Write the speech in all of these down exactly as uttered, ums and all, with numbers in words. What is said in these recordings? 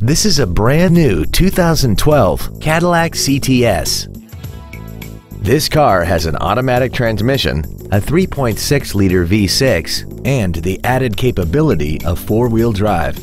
This is a brand new two thousand twelve Cadillac C T S. This car has an automatic transmission, a three point six liter V six, and the added capability of four-wheel drive.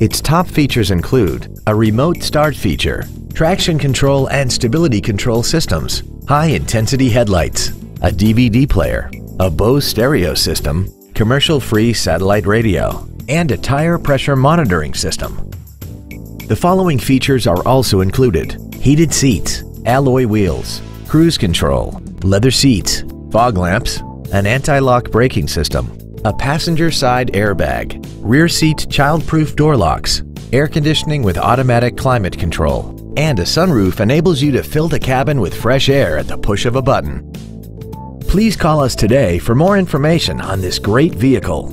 Its top features include a remote start feature, traction control and stability control systems, high-intensity headlights, a D V D player, a Bose stereo system, commercial-free satellite radio, and a tire pressure monitoring system. The following features are also included: heated seats, alloy wheels, cruise control, leather seats, fog lamps, an anti-lock braking system, a passenger side airbag, rear seat child-proof door locks, air conditioning with automatic climate control, and a sunroof enables you to fill the cabin with fresh air at the push of a button. Please call us today for more information on this great vehicle.